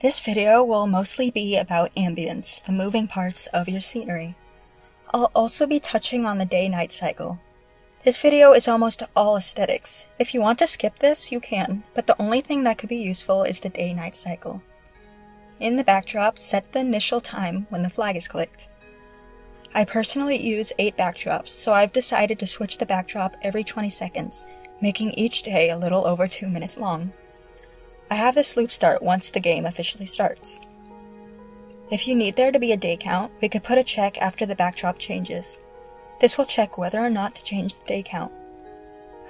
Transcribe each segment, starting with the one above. This video will mostly be about ambience, the moving parts of your scenery. I'll also be touching on the day-night cycle. This video is almost all aesthetics. If you want to skip this, you can, but the only thing that could be useful is the day-night cycle. In the backdrop, set the initial time when the flag is clicked. I personally use 8 backdrops, so I've decided to switch the backdrop every 20 seconds, making each day a little over 2 minutes long. I have this loop start once the game officially starts. If you need there to be a day count, we could put a check after the backdrop changes. This will check whether or not to change the day count.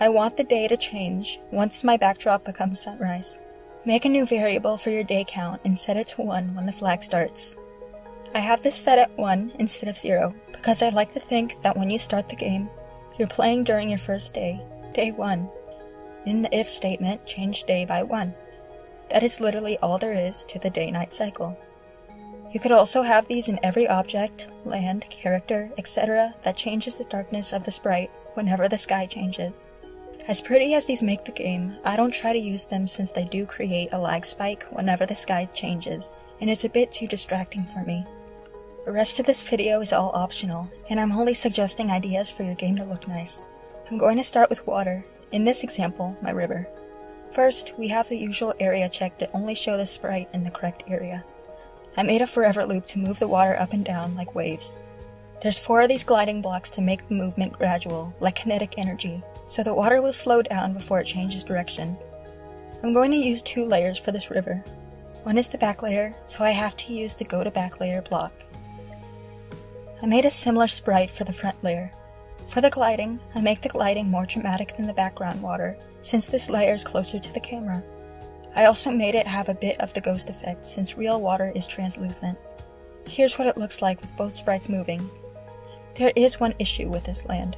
I want the day to change once my backdrop becomes sunrise. Make a new variable for your day count and set it to 1 when the flag starts. I have this set at 1 instead of 0 because I like to think that when you start the game, you're playing during your first day, day 1. In the if statement, change day by 1. That is literally all there is to the day-night cycle. You could also have these in every object, land, character, etc. that changes the darkness of the sprite whenever the sky changes. As pretty as these make the game, I don't try to use them since they do create a lag spike whenever the sky changes, and it's a bit too distracting for me. The rest of this video is all optional, and I'm only suggesting ideas for your game to look nice. I'm going to start with water, in this example, my river. First, we have the usual area check to only show the sprite in the correct area. I made a forever loop to move the water up and down like waves. There's 4 of these gliding blocks to make the movement gradual, like kinetic energy, so the water will slow down before it changes direction. I'm going to use 2 layers for this river. One is the back layer, so I have to use the go to back layer block. I made a similar sprite for the front layer. For the gliding, I make the gliding more dramatic than the background water, since this layer is closer to the camera. I also made it have a bit of the ghost effect, since real water is translucent. Here's what it looks like with both sprites moving. There is one issue with this land.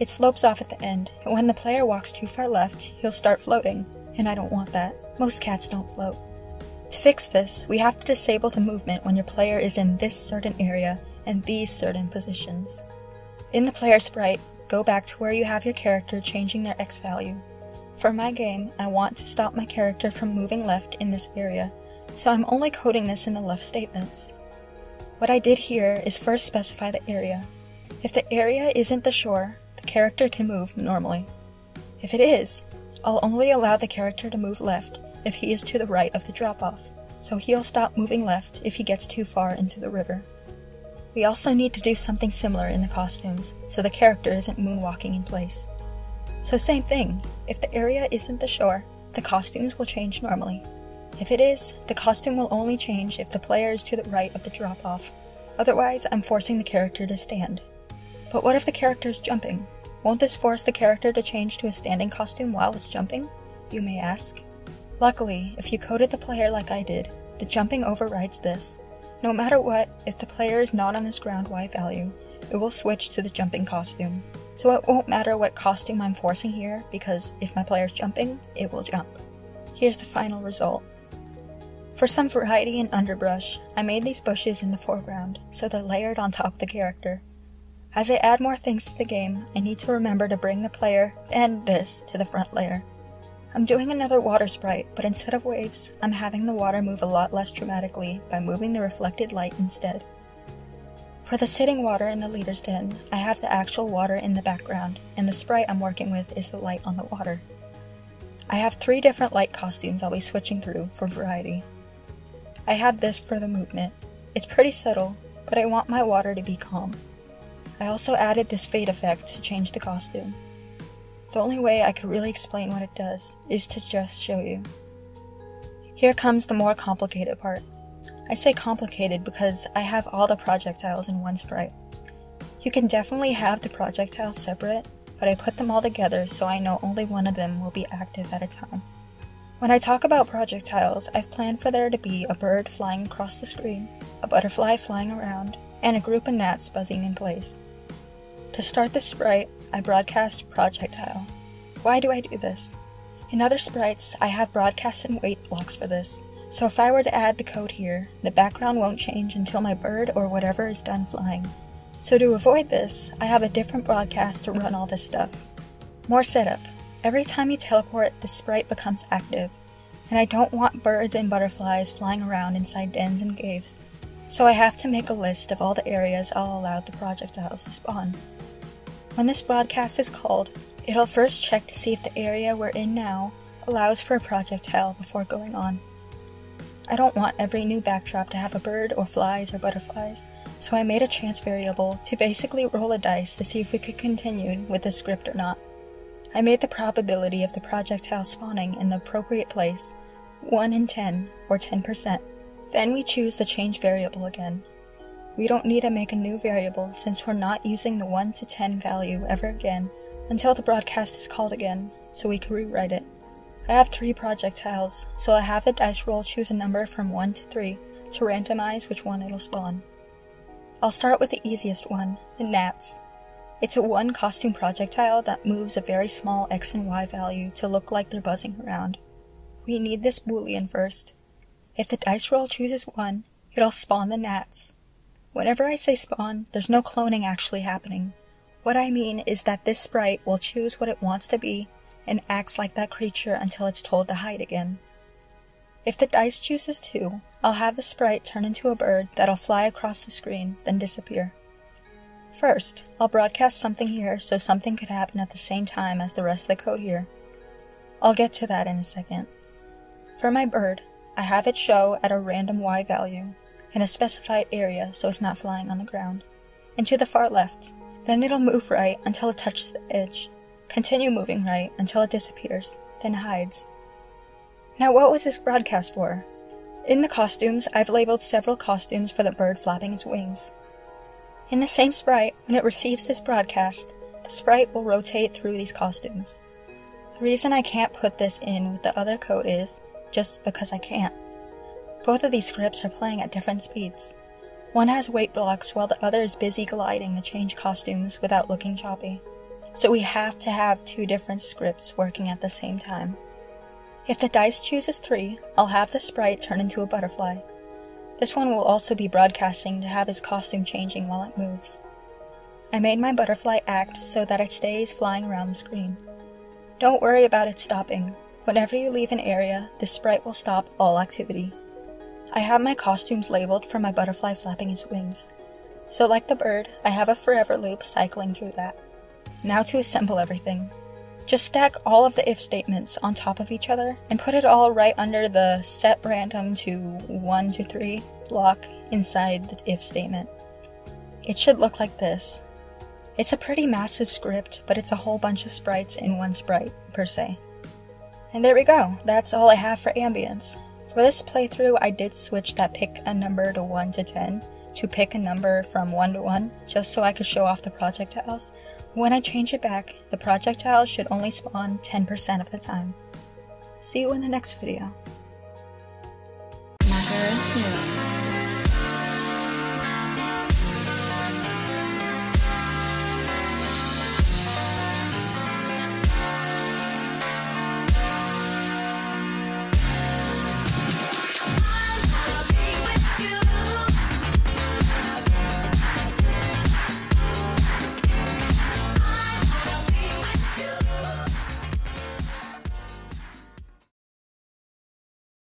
It slopes off at the end, and when the player walks too far left, he'll start floating, and I don't want that. Most cats don't float. To fix this, we have to disable the movement when your player is in this certain area and these certain positions. In the player sprite, go back to where you have your character changing their X value. For my game, I want to stop my character from moving left in this area, so I'm only coding this in the left statements. What I did here is first specify the area. If the area isn't the shore, the character can move normally. If it is, I'll only allow the character to move left if he is to the right of the drop-off, so he'll stop moving left if he gets too far into the river. We also need to do something similar in the costumes, so the character isn't moonwalking in place. So same thing, if the area isn't the shore, the costumes will change normally. If it is, the costume will only change if the player is to the right of the drop-off. Otherwise, I'm forcing the character to stand. But what if the character is jumping? Won't this force the character to change to a standing costume while it's jumping? You may ask. Luckily, if you coded the player like I did, the jumping overrides this. No matter what, if the player is not on this ground Y value, it will switch to the jumping costume. So it won't matter what costume I'm forcing here, because if my player is jumping, it will jump. Here's the final result. For some variety in underbrush, I made these bushes in the foreground, so they're layered on top of the character. As I add more things to the game, I need to remember to bring the player and this to the front layer. I'm doing another water sprite, but instead of waves, I'm having the water move a lot less dramatically by moving the reflected light instead. For the sitting water in the leader's den, I have the actual water in the background, and the sprite I'm working with is the light on the water. I have 3 different light costumes I'll be switching through for variety. I have this for the movement. It's pretty subtle, but I want my water to be calm. I also added this fade effect to change the costume. The only way I could really explain what it does is to just show you. Here comes the more complicated part. I say complicated because I have all the projectiles in one sprite. You can definitely have the projectiles separate, but I put them all together so I know only one of them will be active at a time. When I talk about projectiles, I've planned for there to be a bird flying across the screen, a butterfly flying around, and a group of gnats buzzing in place. To start this sprite, I broadcast projectile. Why do I do this? In other sprites, I have broadcast and wait blocks for this, so if I were to add the code here, the background won't change until my bird or whatever is done flying. So to avoid this, I have a different broadcast to run all this stuff. More setup. Every time you teleport, the sprite becomes active, and I don't want birds and butterflies flying around inside dens and caves, so I have to make a list of all the areas I'll allow the projectiles to spawn. When this broadcast is called, it'll first check to see if the area we're in now allows for a projectile before going on. I don't want every new backdrop to have a bird or flies or butterflies, so I made a chance variable to basically roll a dice to see if we could continue with the script or not. I made the probability of the projectile spawning in the appropriate place 1 in 10, or 10%. Then we choose the change variable again. We don't need to make a new variable since we're not using the 1 to 10 value ever again until the broadcast is called again, so we can rewrite it. I have 3 projectiles, so I have the dice roll choose a number from 1 to 3 to randomize which one it'll spawn. I'll start with the easiest one, the gnats. It's a 1 costume projectile that moves a very small x and y value to look like they're buzzing around. We need this boolean first. If the dice roll chooses 1, it'll spawn the gnats. Whenever I say spawn, there's no cloning actually happening. What I mean is that this sprite will choose what it wants to be and acts like that creature until it's told to hide again. If the dice chooses 2, I'll have the sprite turn into a bird that'll fly across the screen, then disappear. First, I'll broadcast something here so something could happen at the same time as the rest of the code here. I'll get to that in a second. For my bird, I have it show at a random y value in a specified area so it's not flying on the ground, and to the far left. Then it'll move right until it touches the edge. Continue moving right until it disappears, then hides. Now what was this broadcast for? In the costumes, I've labeled several costumes for the bird flapping its wings. In the same sprite, when it receives this broadcast, the sprite will rotate through these costumes. The reason I can't put this in with the other code is just because I can't. Both of these scripts are playing at different speeds. One has wait blocks while the other is busy gliding to change costumes without looking choppy. So we have to have 2 different scripts working at the same time. If the dice chooses 3, I'll have the sprite turn into a butterfly. This one will also be broadcasting to have his costume changing while it moves. I made my butterfly act so that it stays flying around the screen. Don't worry about it stopping. Whenever you leave an area, this sprite will stop all activity. I have my costumes labeled for my butterfly flapping its wings. So like the bird, I have a forever loop cycling through that. Now to assemble everything. Just stack all of the if statements on top of each other and put it all right under the set random to 1 to 3 block inside the if statement. It should look like this. It's a pretty massive script, but it's a whole bunch of sprites in one sprite, per se. And there we go, that's all I have for ambience. For this playthrough, I did switch that pick a number to 1 to 10 to pick a number from 1 to 1, just so I could show off the projectiles. When I change it back, the projectiles should only spawn 10% of the time. See you in the next video.